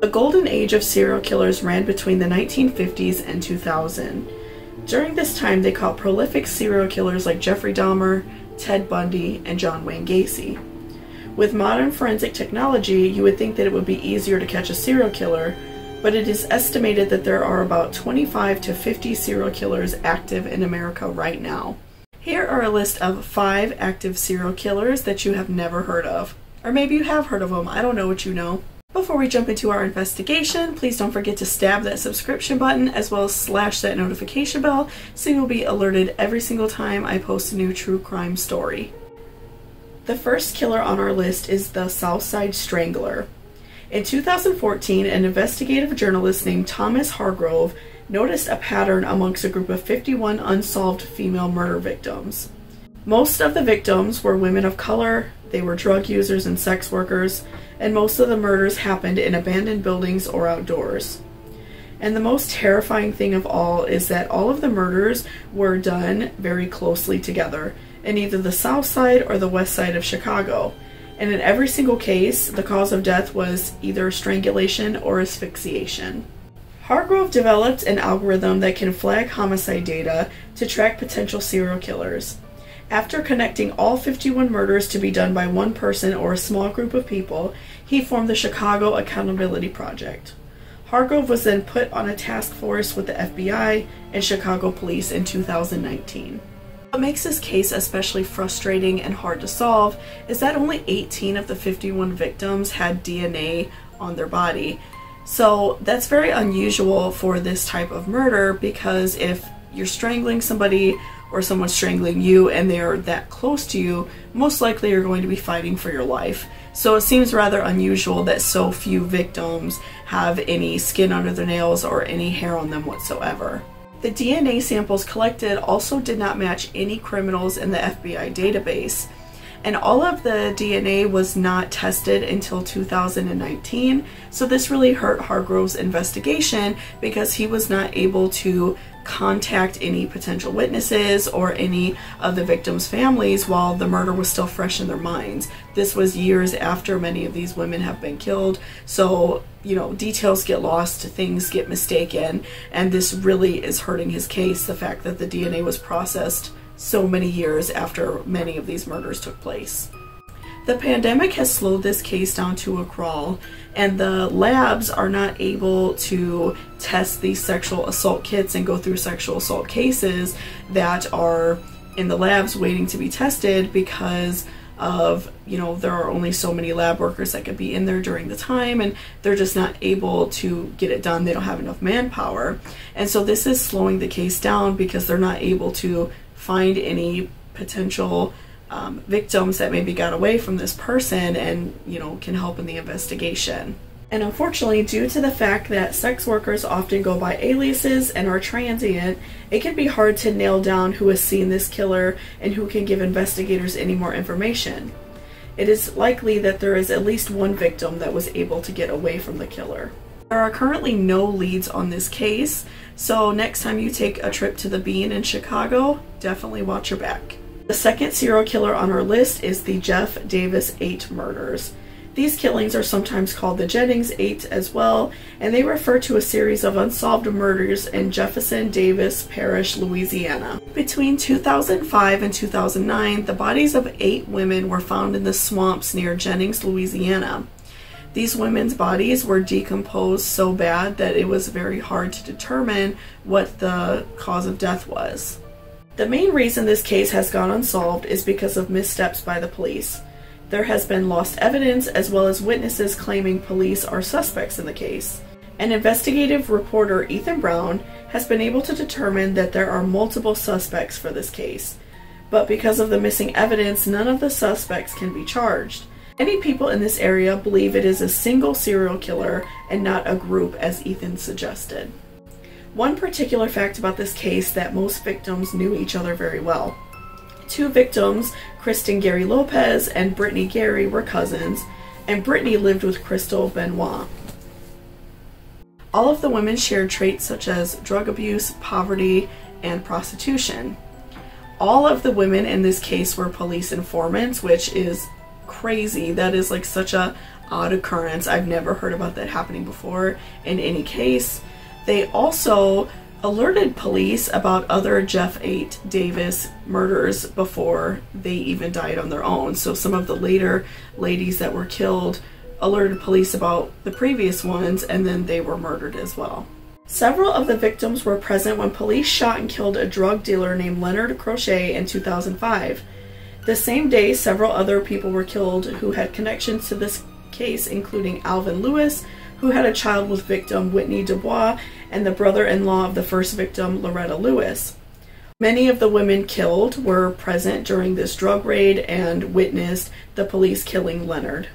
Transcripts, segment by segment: The golden age of serial killers ran between the 1950s and 2000. During this time, they caught prolific serial killers like Jeffrey Dahmer, Ted Bundy, and John Wayne Gacy. With modern forensic technology, you would think that it would be easier to catch a serial killer, but it is estimated that there are about 25 to 50 serial killers active in America right now. Here are a list of 5 active serial killers that you have never heard of. Or maybe you have heard of them, I don't know what you know. Before we jump into our investigation, please don't forget to stab that subscription button as well as slash that notification bell so you'll be alerted every single time I post a new true crime story. The first killer on our list is the Southside Strangler. In 2014, an investigative journalist named Thomas Hargrove noticed a pattern amongst a group of 51 unsolved female murder victims. Most of the victims were women of color, they were drug users and sex workers, and most of the murders happened in abandoned buildings or outdoors. And the most terrifying thing of all is that all of the murders were done very closely together, in either the south side or the west side of Chicago. And in every single case, the cause of death was either strangulation or asphyxiation. Hargrove developed an algorithm that can flag homicide data to track potential serial killers. After connecting all 51 murders to be done by one person or a small group of people, he formed the Chicago Accountability Project. Hargrove was then put on a task force with the FBI and Chicago police in 2019. What makes this case especially frustrating and hard to solve is that only 18 of the 51 victims had DNA on their body. So that's very unusual for this type of murder, because if you're strangling somebody or someone's strangling you and they're that close to you, most likely you're going to be fighting for your life. So it seems rather unusual that so few victims have any skin under their nails or any hair on them whatsoever. The DNA samples collected also did not match any criminals in the FBI database, and all of the DNA was not tested until 2019, so this really hurt Hargrove's investigation because he was not able to contact any potential witnesses or any of the victims' families while the murder was still fresh in their minds. This was years after many of these women have been killed, so you know, details get lost, things get mistaken, and this really is hurting his case, the fact that the DNA was processed so many years after many of these murders took place. The pandemic has slowed this case down to a crawl, and the labs are not able to test these sexual assault kits and go through sexual assault cases that are in the labs waiting to be tested because of, you know, there are only so many lab workers that could be in there during the time, and they're just not able to get it done. They don't have enough manpower. And so this is slowing the case down because they're not able to find any potential victims that maybe got away from this person and, you know, can help in the investigation. And unfortunately, due to the fact that sex workers often go by aliases and are transient, it can be hard to nail down who has seen this killer and who can give investigators any more information. It is likely that there is at least one victim that was able to get away from the killer. There are currently no leads on this case, so next time you take a trip to the Bean in Chicago, definitely watch your back. The second serial killer on our list is the Jeff Davis 8 murders. These killings are sometimes called the Jennings 8 as well, and they refer to a series of unsolved murders in Jefferson Davis Parish, Louisiana. Between 2005 and 2009, the bodies of 8 women were found in the swamps near Jennings, Louisiana. These women's bodies were decomposed so bad that it was very hard to determine what the cause of death was. The main reason this case has gone unsolved is because of missteps by the police. There has been lost evidence as well as witnesses claiming police are suspects in the case. An investigative reporter, Ethan Brown, has been able to determine that there are multiple suspects for this case, but because of the missing evidence, none of the suspects can be charged. Many people in this area believe it is a single serial killer and not a group, as Ethan suggested. One particular fact about this case that most victims knew each other very well. 2 victims, Kristen Gary Lopez and Brittany Gary, were cousins, and Brittany lived with Crystal Benoit. All of the women shared traits such as drug abuse, poverty, and prostitution. All of the women in this case were police informants, which is crazy. That is like such an odd occurrence. I've never heard about that happening before in any case. They also alerted police about other Jeff 8 Davis murders before they even died on their own. So some of the later ladies that were killed alerted police about the previous ones, and then they were murdered as well. Several of the victims were present when police shot and killed a drug dealer named Leonard Crochet in 2005. The same day, several other people were killed who had connections to this case, including Alvin Lewis, who had a child with victim Whitney Dubois, and the brother-in-law of the first victim, Loretta Lewis. Many of the women killed were present during this drug raid and witnessed the police killing Leonard.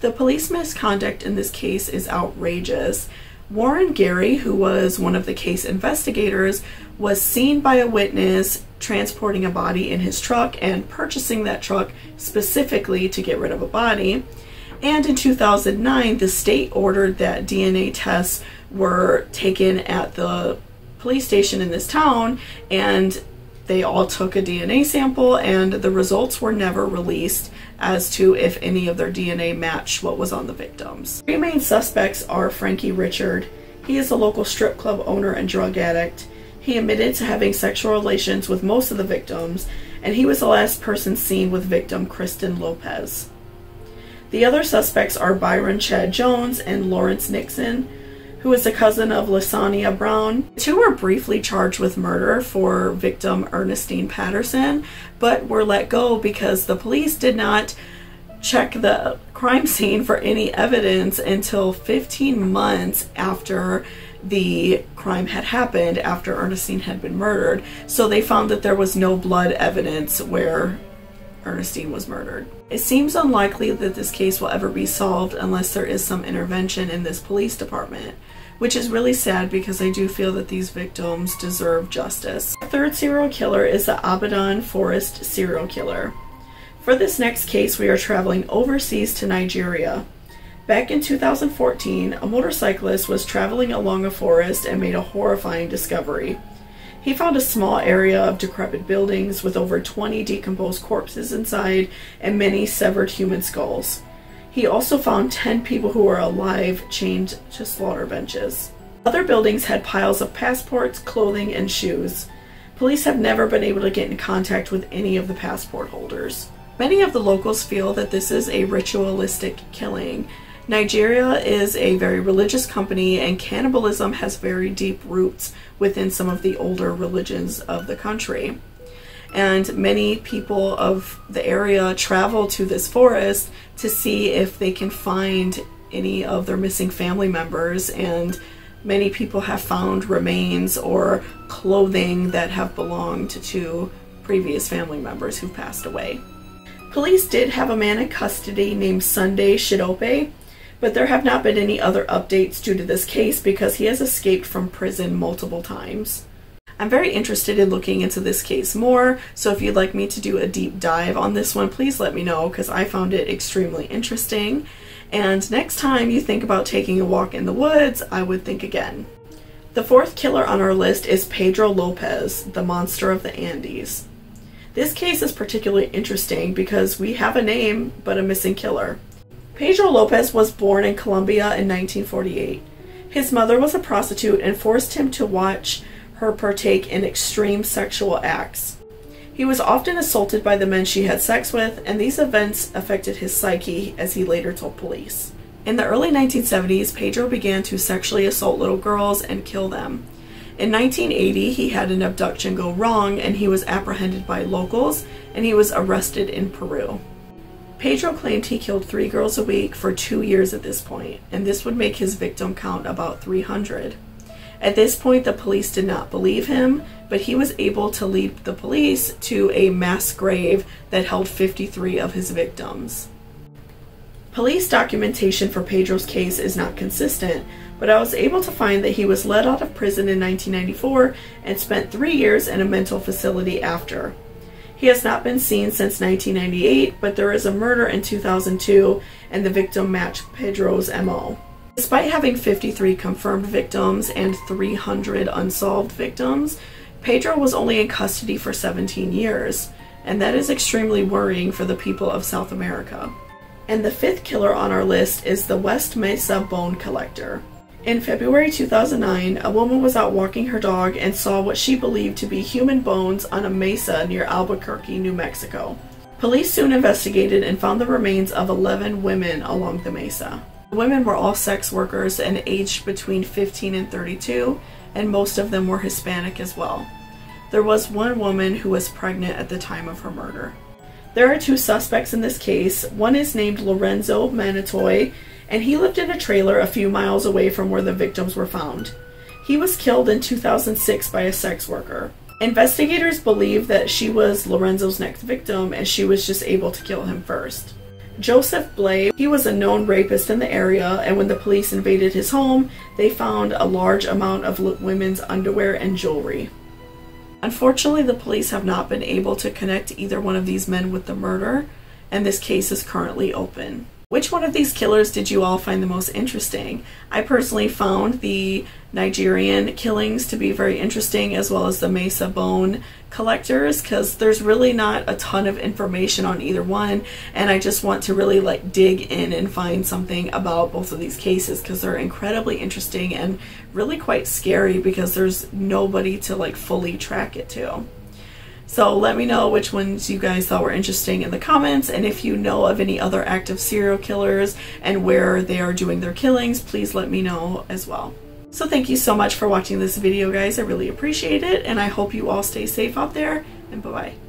The police misconduct in this case is outrageous. Warren Gary, who was one of the case investigators, was seen by a witness transporting a body in his truck and purchasing that truck specifically to get rid of a body. And in 2009, the state ordered that DNA tests were taken at the police station in this town, and they all took a DNA sample, and the results were never released as to if any of their DNA matched what was on the victims. Three main suspects are Frankie Richard. He is a local strip club owner and drug addict. He admitted to having sexual relations with most of the victims, and he was the last person seen with victim Kristen Lopez. The other suspects are Byron Chad Jones and Lawrence Nixon, who is a cousin of Lasania Brown. The two were briefly charged with murder for victim Ernestine Patterson, but were let go because the police did not check the crime scene for any evidence until 15 months after the crime had happened, after Ernestine had been murdered. So they found that there was no blood evidence where Ernestine was murdered. It seems unlikely that this case will ever be solved unless there is some intervention in this police department, which is really sad because I do feel that these victims deserve justice. The third serial killer is the Abaddon Forest serial killer. For this next case, we are traveling overseas to Nigeria. Back in 2014, a motorcyclist was traveling along a forest and made a horrifying discovery. He found a small area of decrepit buildings with over 20 decomposed corpses inside and many severed human skulls. He also found 10 people who were alive chained to slaughter benches. Other buildings had piles of passports, clothing, and shoes. Police have never been able to get in contact with any of the passport holders. Many of the locals feel that this is a ritualistic killing. Nigeria is a very religious country, and cannibalism has very deep roots within some of the older religions of the country. And many people of the area travel to this forest to see if they can find any of their missing family members, and many people have found remains or clothing that have belonged to previous family members who passed away. Police did have a man in custody named Sunday Shidope, but there have not been any other updates due to this case because he has escaped from prison multiple times. I'm very interested in looking into this case more, so if you'd like me to do a deep dive on this one, please let me know because I found it extremely interesting. And next time you think about taking a walk in the woods, I would think again. The fourth killer on our list is Pedro López, the monster of the Andes. This case is particularly interesting because we have a name but a missing killer. Pedro López was born in Colombia in 1948. His mother was a prostitute and forced him to watch her partake in extreme sexual acts. He was often assaulted by the men she had sex with, and these events affected his psyche, as he later told police. In the early 1970s, Pedro began to sexually assault little girls and kill them. In 1980, he had an abduction go wrong, and he was apprehended by locals, and he was arrested in Peru. Pedro claimed he killed 3 girls a week for 2 years at this point, and this would make his victim count about 300. At this point, the police did not believe him, but he was able to lead the police to a mass grave that held 53 of his victims. Police documentation for Pedro's case is not consistent, but I was able to find that he was let out of prison in 1994 and spent 3 years in a mental facility after. He has not been seen since 1998, but there is a murder in 2002, and the victim matched Pedro's MO. Despite having 53 confirmed victims and 300 unsolved victims, Pedro was only in custody for 17 years, and that is extremely worrying for the people of South America. And the fifth killer on our list is the West Mesa Bone Collector. In February 2009, a woman was out walking her dog and saw what she believed to be human bones on a mesa near Albuquerque, New Mexico. Police soon investigated and found the remains of 11 women along the mesa. The women were all sex workers and aged between 15 and 32, and most of them were Hispanic as well. There was one woman who was pregnant at the time of her murder. There are two suspects in this case. One is named Lorenzo Manatoy, and he lived in a trailer a few miles away from where the victims were found. He was killed in 2006 by a sex worker. Investigators believe that she was Lorenzo's next victim, and she was just able to kill him first. Joseph Blay, he was a known rapist in the area, and when the police invaded his home, they found a large amount of women's underwear and jewelry. Unfortunately, the police have not been able to connect either one of these men with the murder, and this case is currently open. Which one of these killers did you all find the most interesting? I personally found the Nigerian killings to be very interesting, as well as the Mesa Bone Collectors, because there's really not a ton of information on either one, and I just want to really like dig in and find something about both of these cases, because they're incredibly interesting and really quite scary because there's nobody to like fully track it to. So let me know which ones you guys thought were interesting in the comments, and if you know of any other active serial killers and where they are doing their killings, please let me know as well. So thank you so much for watching this video, guys. I really appreciate it, and I hope you all stay safe out there, and bye-bye.